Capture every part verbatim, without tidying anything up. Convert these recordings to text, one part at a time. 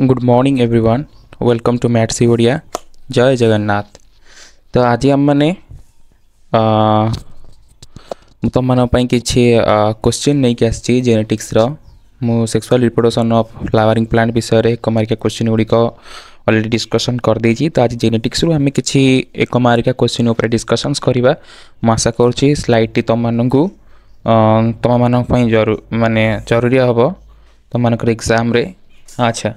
Good morning everyone, welcome to मैटसी ओडिया। जय जगन्नाथ। तो आज आम मैंने तुम मानी किसी क्वेश्चन नहीं कि आसी जेनेटिक्स मु sexual reproduction of flowering plant विषय एक मार्किया क्वेश्चन गुड़िक अलरेडी डिस्कसन करदे। तो आज जेनेटिक्स आम किसी एक मार्किया क्वेश्चन उपर डिस्कसन्स करवा। आशा करुच्ची स्लाइड टी तुम मानू तुम मानी जरू माने जरूरी हे तुम मानक एग्जाम रे। अच्छा,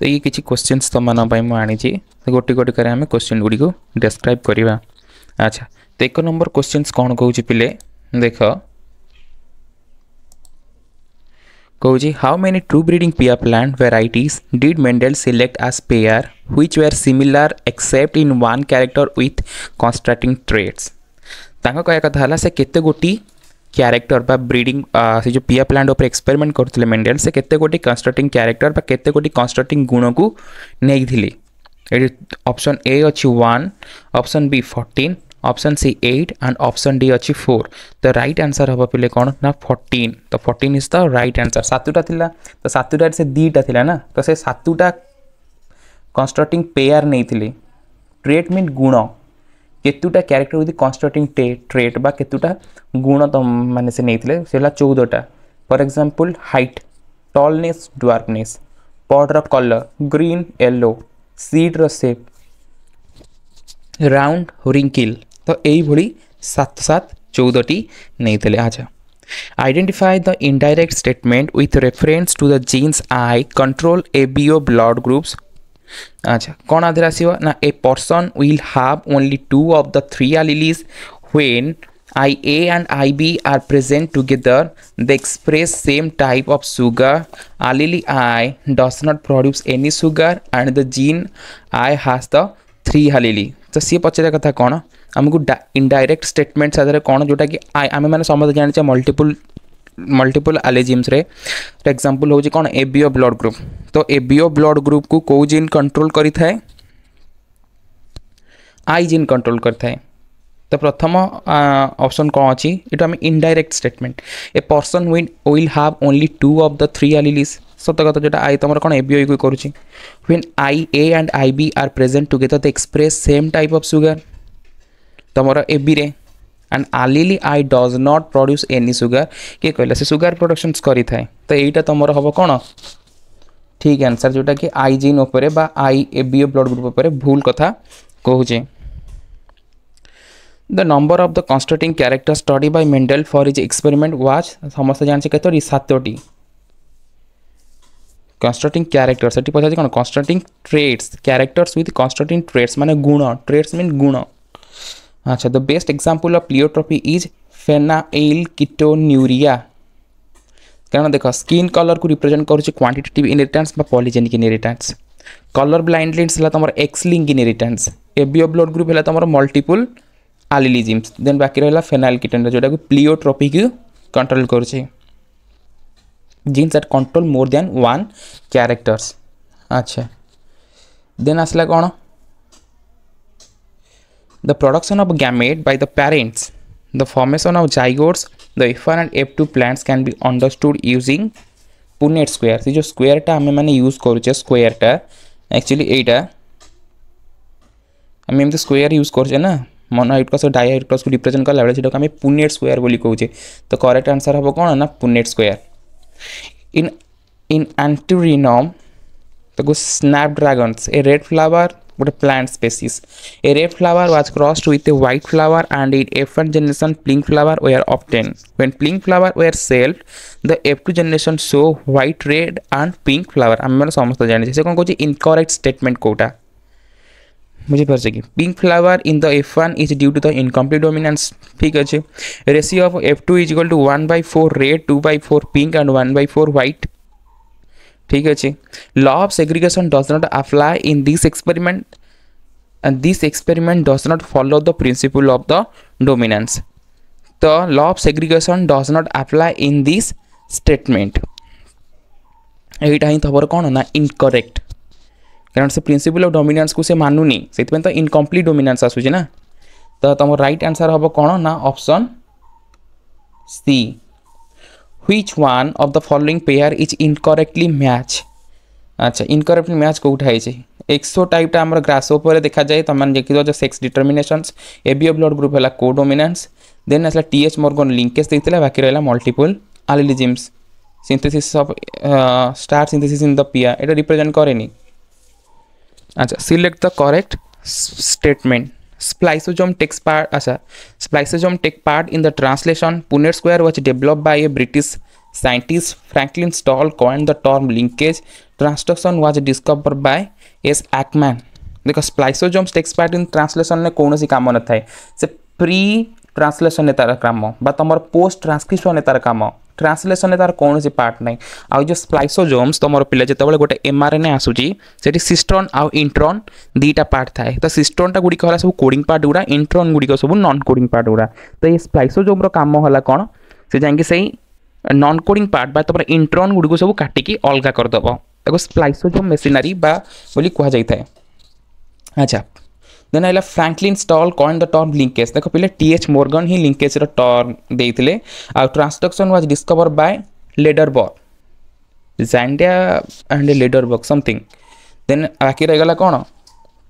तो ये किसी क्वेश्चन तुम मुझे गोटे गोटे करें आम क्वेश्चन गुड़ी को डिस्क्राइब करिबा। अच्छा, तो एक नंबर क्वेश्चन कौन कौन पिले देख कौन। How many true breeding pea plant varieties did Mendel select as pair which were similar except in one character with contrasting traits. तांका कहया कथा हला से केते गोटी क्यारेक्टर बा ब्रीडिंग से जो पिया प्लांट उपर एक्सपेरिमेंट करते मेंडेल से केते गोटी कंस्ट्रक्टिंग क्यारेक्टर बा केते गोटी कंस्ट्रक्टिंग गुण को नहीं थी। ऑप्शन ए अच्छी one, option B fourteen, option C eight and option D अच्छी फोर। तो राइट आंसर हम पे कौन ना फोर्टीन। तो fourteen is the right answer. सातुटा थिला तो सातुटा से दीटा थिला ना, तो से सातुटा कंस्ट्रक्टिंग पेयर नहीं थी। ट्रेट मीन गुण केतुटा क्यारेक्टर विथ कंस्ट्रक्टिंग ट्रेट बा केतुटा गुण तो माने से नहीं से चौदहटा। For example height, tallness, dwarfness, Paddar colour green yellow, seed रो शेप राउंड रिंकिल। तो यही सात सात चौदहटी नहीं। अच्छा, identify the indirect statement with reference to the genes I control ABO blood groups. अच्छा, कौन आधे आसो ना a person will have only two of the three alleles when I A and I B are present together they express same type of sugar. Allele I does not produce any sugar and the gene I has the three allele. तो सी पचार कथा कौन आमको indirect statements आधार कौन जोटा कि आई आम मैंने समझ जाने मल्टीपल मल्टीपल एलिजिम्स रे। फॉर एग्जांपल हो जी कौन एबीओ ब्लड ग्रुप। तो एबीओ ब्लड ग्रुप को कौ जीन कंट्रोल करी थाए, आई जीन कंट्रोल करी थाए। तो प्रथम ऑप्शन कौन अच्छी ये आम indirect statement a person will will have only two of the three alleles. सत कथा जो आई तुम कौन एबीओ को करुच्ची when I A and I B are present together the express same type of sugar तुम एबी रे and allele I does not produce any sugar किए कहला से सुगर प्रोडक्शन्स करी थाए। तो यहीटा तुम हम कौन ठीक आंसर जोटा कि आई जीन उपर बा आई एबीओ ब्लड ग्रुप उपर भूल कथा कहूचे। The number of the contrasting character study by Mendel for his experiment was समस्त जानसे केतोटी सातोटी कंस्ट्रक्टिंग कैरेक्टर से पचार कौन contrasting traits characters with contrasting traits माने गुण ट्रेट्स मीन गुण। अच्छा, the best example of pleiotropy is phenylketonuria कारण देख स्किन कलर को रिप्रेजेंट करुच्चे quantitative inheritance polygenic inheritance. Colour blindness है तुम X link inheritance. ABO blood group है तुम मल्टीपल एलीलिज्म्स। देन बाकी रहा फेनाइलकीटोन्यूरिया जोटा को प्लियोट्रोपी को कंट्रोल करुच्चे genes are control more than one characters. अच्छा, देन आसला कौन the production of gamete by the parents the formation of zygotes the F one and F two plants can be understood using Punnett square. से जो स्क्वायरटा आम मैंने use करुचे स्क्वायरटा actually यहीटा आम एमती स्क्वायर यूज करुचे ना मोनोहाइड क्रॉस और डायहाइड क्रॉस को रिप्रेजेंट कला बेले सेटाको आम पुनेट स्क्वायर बोली कहूचे। तो करेक्ट आंसर हम कौन ना Punnett square. In in antirrhinum तो स्नैपड्रैगन्स ए रेड फ्लावर गोटे plant species a red flower was crossed with a white flower and in F one generation pink flower were obtain. When pink flower were selfed the F two generation show white red and pink flower. आम मैंने समस्त जानी से कौन कहे incorrect statement कौटा बुझीपारे कि pink flower in the F one is due to the incomplete dominance. ठीक अच्छे। Ratio of F two is equal to one by four red two by four pink and one by four white. ठीक अच्छे। Law of segregation does not apply in this experiment and this experiment does not follow the principle of the dominance. तो law of segregation does not apply in this statement यहीटा ही तबर कौन ना incorrect कारण से प्रिंसिपल ऑफ डोमिनेंस को से मानुनी से तो इनकम्प्लीट डोमिनेंस आसूचे ना। तो तुम राइट आंसर हम कौन ना option C which one of the following pair is incorrectly match. अच्छा incorrectly match को उठाई जे एक्सो टाइप टा हमर ग्रासोपर देखा जाए त मन देखि जो sex determinations ABO blood group हला को डोमिनेंस देन असला टीएच मॉर्गन लिंकेज दैतिला बाकी रहला multiple एलिलिजिम्स synthesis of star synthesis in the pair एटा रिप्रेजेंट करेनी. अच्छा select the correct statement. Spliceosome takes part. Asha, spliceosome take part in the translation. Punnett square was developed by a British scientist. Franklin Stoll coined the term linkage. Transduction was discovered by S. Ackman. देखो spliceosome takes part in translation ने कौन सी काम न था है. से pre translation ने तारा काम हो. बट हमारे post transcription ने तारा काम हो. ट्रांसलेशन ने तार कौन सी पार्ट नहीं आ जो स्प्लाइसोसोम्स तो मोर पिले जते बले गोटे एमआरएनए आसुची सेठी सिस्ट्रॉन आ इंट्रॉन दीटा पार्ट थाए तो सिस्ट्रॉन ता गुडी कहला सब कोडिंग पार्ट गुडा इंट्रॉन गुडी को सब नॉन कोडिंग पार्ट गुडा तो ये स्प्लाइसोसोम रो काम होला कोन से जांगे सही नॉन कोडिंग पार्ट बा तपर इंट्रॉन गुडी को सब काटि की अलगा कर दबो देखो स्प्लाइसोसोम मशीनरी बा बोली कहा जाई थाए. अच्छा देन आइला Franklin Stahl coin the term linkage देखो पहले टीएच मॉर्गन ही लिंकेज रो टर्म देइतिले आ transduction was discover by Lederberg जैंडिया एंड लेडरबर्ग समथिंग देन बाकी रह गला कोन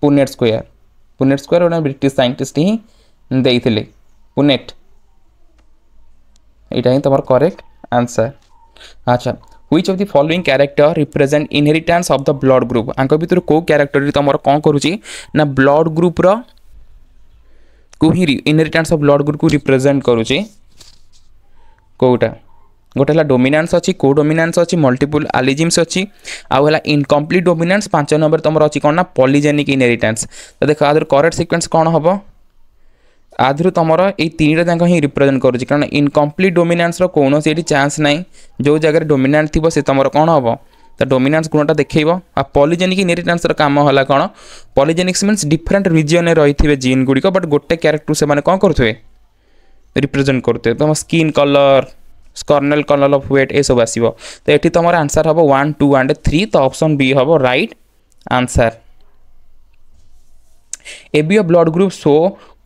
पुनेट स्क्वायर पुनेट स्क्वायर ओना ब्रिटिश साइंटिस्ट ही देइतिले पुनेट एटाही तमर करेक्ट आंसर. अच्छा which of the following character represent inheritance of the blood group आंको भीतर को कैरेक्टर तमरो कोन करूची ना ब्लड ग्रुप रो को ही इनहेरिटेंस ऑफ ब्लड ग्रुप को रिप्रेजेंट करूची कोटा गोटेला डोमिनेंस अछि को डोमिनेंस अछि मल्टीपल एलिजिम्स अछि आ होला इनकम्प्लीट डोमिनेंस पाँच नंबर तमरो अछि कोन ना पॉलीजेनिक इनहेरिटेंस तो देखो आदर करेक्ट सीक्वेंस कोन होबो आधुरु तमरो ए तीन रे जांको ही रिप्रेजेंट करू छी कारण इनकम्प्लीट डोमिनेंस रो कोनो सेडी चांस नाही जो जगह रे डोमिनेंट थिबो से तमरो कोन होबो त डोमिनेंस गुणटा देखैबो आ पॉलीजेनिक इनहेरिटेंस रो काम होला कोन पॉलीजेनिक्स मींस डिफरेंट रीजन रे रहिथिबे जीन गुडी को बट गोटे कैरेक्टर से माने कोन करथवे रिप्रेजेंट करथवे तम skin colour kernel colour of wheat ए सब आसीबो त एठी तमरो आंसर होबो वन टू एंड थ्री त ऑप्शन बी होबो right answer. ABO blood group show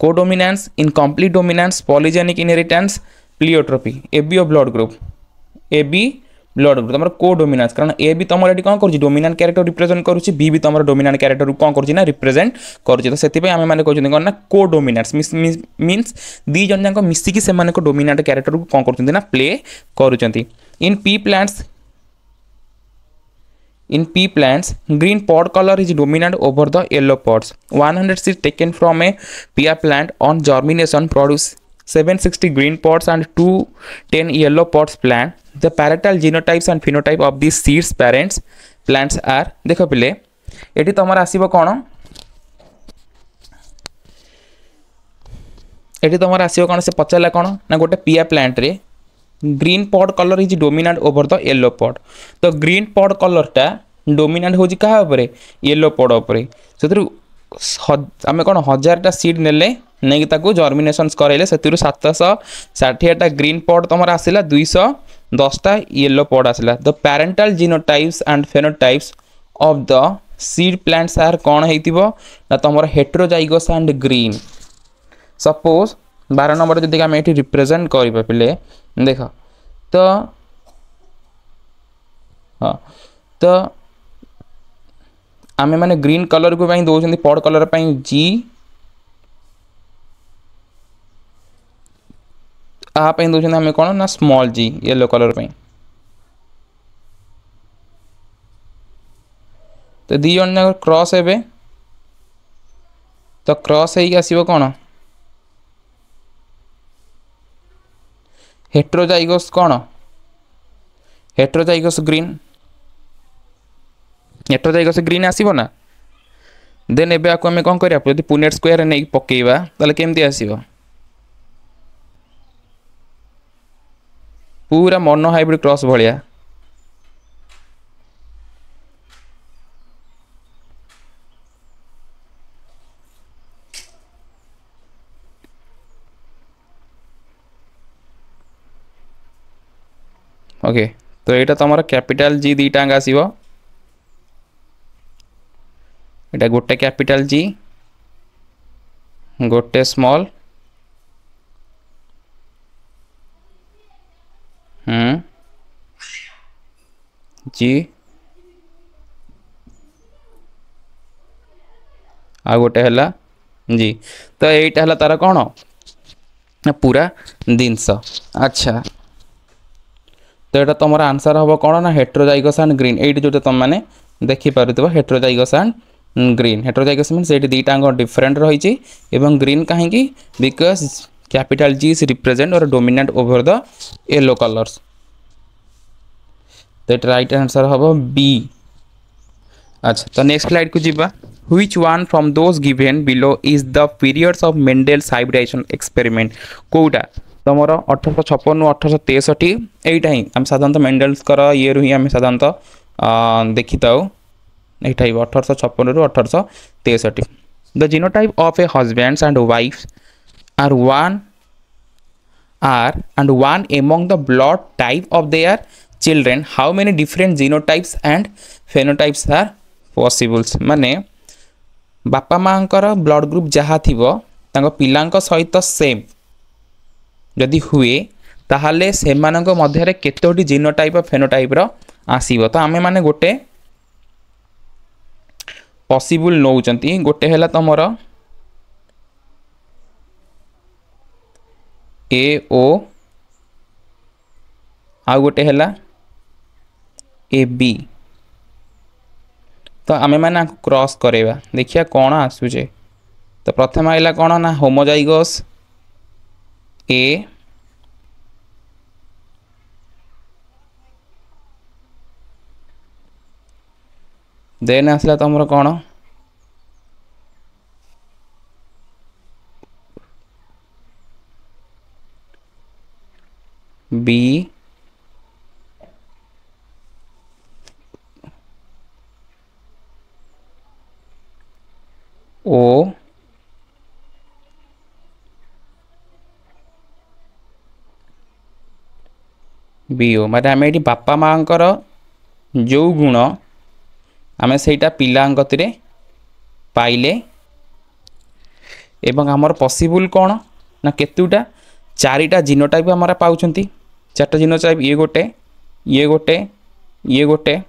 codominance incomplete dominance polygenic inheritance pleiotropy ABO blood group AB blood group तमरा कोडोमिनेंस कारण ए भी तमरा एडी कोन करू डोमिनेंट कैरेक्टर रिप्रेजेंट करू छी बी भी तमरा डोमिनेंट कैरेक्टर कोन करू छी ना रिप्रेजेंट करू छी तो सेति पे आमे माने कहू छी ना कोडोमिनेंस मींस दी जन जन को मिस्सी की से माने को डोमिनेंट कैरेक्टर को कोन करू छी ना प्ले करू छी in pea plants in pea plants green pod color is dominant over the yellow pods one hundred seeds taken from a pea plant on germination produce seven hundred sixty green pods and two hundred ten yellow pods plant the parental genotypes and phenotype of these seeds parents plants are देखो पिले eighty तमर आसीबो कोन eighty तमर आसीबो कोन से पचला कोन ना गोटे pea plant रे green pod colour is dominant over the yellow pod तो green pod colour टा डोमिनेंट होजी कहा ऊपर येलो पॉड ऊपर सेतरु हमें कोन हजार टा सीड नेले नै ताकू जर्मिनेशनस करैले सेतरु सात सौ साठ टा ग्रीन पॉड तमरा आसीला दो सौ दस टा येलो पॉड आसीला the parental genotypes and phenotypes of the seed plants are कोन हेतिबो ना तमरा हेटेरोजाइगस एंड ग्रीन सपोज बारह नंबर जदी हम एठी रिप्रेजेंट करिबा पिले देखो तो हाँ तो आमे माने ग्रीन कलर को पाई दोचंदी पॉड कलर पाई जी आ पाई दोचंदी हमें कोन ना स्मॉल जी येलो कलर पाई तो दी जन क्रॉस हेबे तो क्रॉस हेई आसीबो कोन हेटेरोजाइगस कोन हेटेरोजाइगस ग्रीन हेटेरोजाइगस ग्रीन आसीबो ना देन एबे आको हमें कोन करिया जदी पुनेट स्क्वायर नै पकेइबा तले केमती आसीबो पूरा मोनो हाइब्रिड क्रॉस भलिया ओके okay, तो एटा तमरा कैपिटल जी दीटा आसीबो एटा गोटे कैपिटल जी गोटे स्मॉल हम्म जी आ गोटे हला जी तो एटा हला तारा कौन पूरा जिनस। अच्छा तो यहाँ तुम आंसर हम कौन ना हेट्रोजाइगस एंड ग्रीन ये जो तुम मैंने देखिपुव heterozygous and green heterozygous mean से दुईटांग डिफरेन्ट रही ग्रीन कहीं because capital G is represent और dominant over the yellow colours तो यहाँ रईट आंसर हम बी। अच्छा तो नेक्स्ट स्लाइड को जीवा Which one from those given below is the periods of Mendel's hybridization experiment? Kota तुम अठरश छपन रु अठरश तेसठी एटा ही आम साधारणतः मेंडेल्स ये रु आम साधारणतः देखी थाऊ ये अठरश छपन रु अठरश तेसठी the genotype of a husband's and wives are one R and one among the blood type of their children how many different genotypes and phenotypes are possibles माने बापा माँ ब्लड ग्रुप जहाँ थी पिलांक सहित सेम जदि हुए ताहले सेम मानक मध्य केतोटी जीनोटाइप और फेनोटाइप आसीबो तो आमे माने गोटे पॉसिबल नौचंती गोटे हैला तमर ए ओ आ गोटे हैला ए बी तो आम मैंने क्रॉस करेगा देखिए कौन आसूचे तो प्रथम आइला कौन ना होमोजाइगस ए देन आसला तुम कौन बी ओ बीओ माने आम ये बापा माँ जो गुण आम से पाती पाइले एवं आमर पॉसिबल कौन ना केतुटा चारिटा जीनोटाइप आमर पाँच चार्टा जीनोटाइप ये गोटे ये गोटे ये गोटे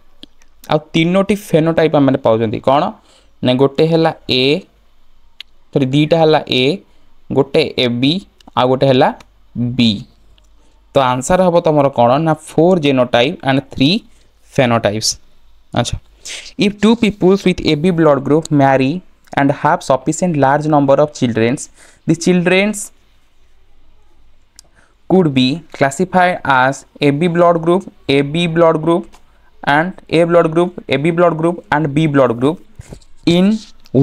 आ तीनोटी फेनोटाइप आम पाँच कौन ना गोटे हैला ए सॉरी दीटा हैला ए गोटे ए बी आ गोटे हैला बी तो आंसर हम तुम कौन ना four genotype and three phenotypes. अच्छा if two peoples with A B blood group marry and have sufficient large number of childrens the childrens could be classified as A B blood group A B blood group and A blood group A B blood group and B blood group in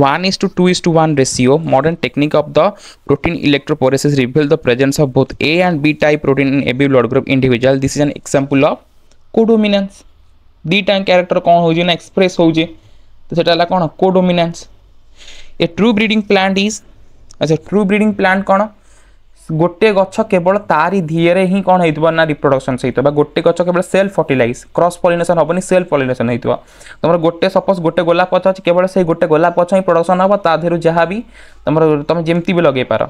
one is to two is to one ratio. Modern technique of the protein electrophoresis reveal the presence of both A and B type protein in A B blood group individual. This is an example of codominance. D-type character कौन हो जी ना express हो जी तो सेटा ला कौन है codominance. A true breeding plant is अच्छा true breeding plant कौन गोटे गच्छ केवल तारी धीरे ही कौन होइतबा ना रिप्रोडक्शन सहित बा गोटे गच्छ केवल सेल्फ फर्टिलाइज क्रॉस पॉलिनेशन होबनी सेल्फ पॉलिनेशन होइतबा तमर गोटे सपोज गोटे गोलाप गच्छ अछि केवल से गोटे गोलाप गच्छ ही प्रोडक्शन होबा ता धेरु जहां भी तमर तमे जेमती भी लगे पारो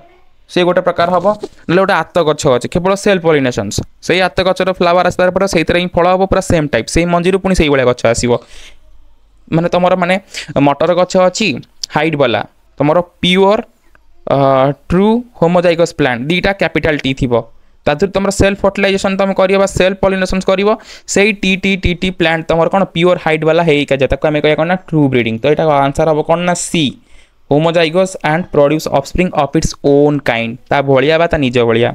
से गोटे प्रकार होबो नले गोटे आत गच्छ अछि केवल सेल्फ पॉलिनेशनस सेही आत गच्छर फ्लावर आस्तार पर सेहीतरे ही फल होबो पूरा सेम टाइप सेही मंजीरु पुनी सेही बले गच्छ आसीबो माने तमर माने मटर गच्छ अछि हाइट वाला तमर प्योर ट्रू होमोजाइगस प्लांट दीटा कैपिटल टी थी तादर तुम सेल्फ फर्टिलाइजेशन तुम कर सेल्फ पॉलिनेशन कर सही T T T T plant तुम कौन प्योर हाइट वाला है आम कह ना ट्रू ब्रीडिंग तो यहाँ आंसर हम कौन ना C homozygous and produce offspring of its own kind ता भलिया बा ता निज भलिया।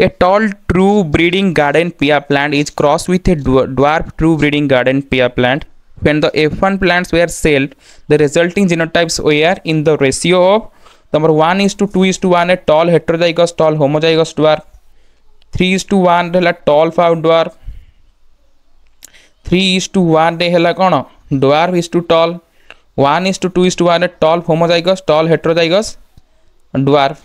A tall true breeding garden pea plant is cross with a dwarf true breeding garden pea plant when the F one plants were selfed the resulting genotypes were in the ratio of number one is to two is to one है tall heterozygous tall homozygous dwarf three is to one है toll फाउ dwarf three is to one है कौन dwarf is to tall one is to two is to one है tall homozygous tall heterozygous dwarf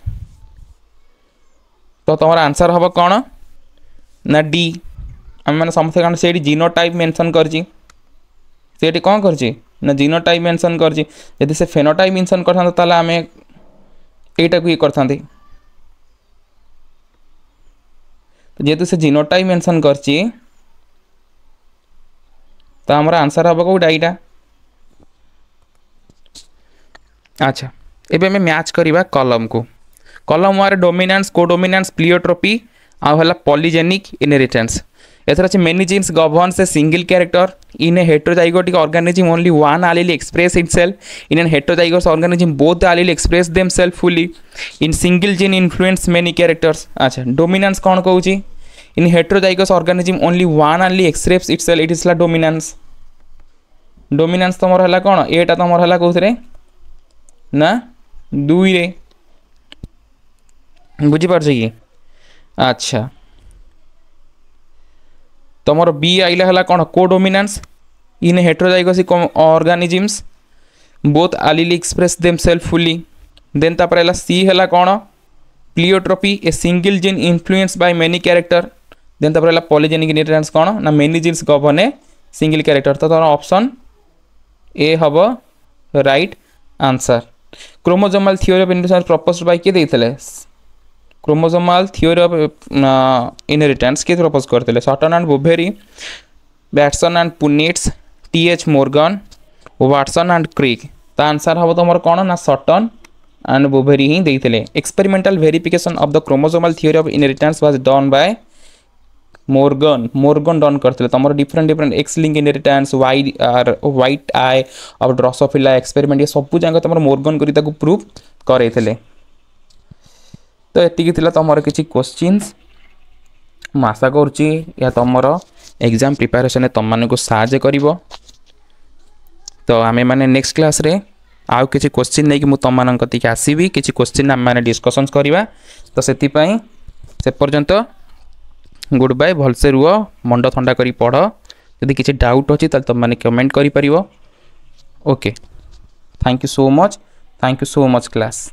तो तुम्हारा answer हम कौन ना डी आम मैंने समझे कहना से जीनोटाइप मेंशन करची से कौन करची ना जीनोटाइप मेंशन करची यदि से फेनोटाइप मेंशन करता ताला हमें एटा को ये करता तो जेहेतु से जीनोटाइप मेंशन करची तो आमर आंसर हम कौटा यहाँ। अच्छा एवं मैच करवा कलम को कलम वार डोमिनेंस कोडोमिनेंस प्लियोट्रोपी आला पॉलीजेनिक इनहेरिटेंस एथर अच्छे many genes governs a single character in a heterozygotic organism only one allele express itself in an heterozygous organism both allele express themselves fully in single gene influence many characters. अच्छा dominance कौन कौन in heterozygous organism only one allele express itself it is ला dominance. Dominance तुमर है कौन एटा तुमर है कौन ना दुई रे बुझीपार कि। अच्छा तुमर बी आइला है कौन codominance in heterozygous organisms both allele express themselves fully then तापर सी है कौन pleiotropy a single gene influence by many character then तापर पॉलीजेनिक इनहेरिटेंस कौन ना many genes govern a single character. तो तुम ऑप्शन ए हम right answer. Chromosomal theory of inheritance proposed by किए देइथिले क्रोमोजोमाल थ्योरी ऑफ इनहेरिटेंस किए propose करते Sutton and Boveri Bateson and Punnett's TH Morgan Watson and Crick. तो answer हम तुम कौन ना सटन एंड बोवेरी ही देइथिले। Experimental verification of the chromosomal theory of inheritance was done by Morgan Morgan done करते तुम different different X link inheritance Y are white eye और ड्रोसोफिला एक्सपेरिमेंट ये सब जाक तुम मोर्गन कर प्रूफ करते। तो ये तुमर किसी क्वेश्चंस मैं आशा करुँच तुमर एग्जाम प्रिपरेशन तुम मानक साज कर। तो आम मैंने नेक्स्ट क्लास रे आउ किसी क्वेश्चन नहीं तुम मान आसवि किसी क्वेश्चन आम मैंने डिस्कसन करवा। तो से पर्यंत गुड बाय भल से रुह मुंड थंडा करी पढ़ यदि किसी डाउट अच्छी तुम मैंने कमेंट कर। Okay thank you so much thank you so much class.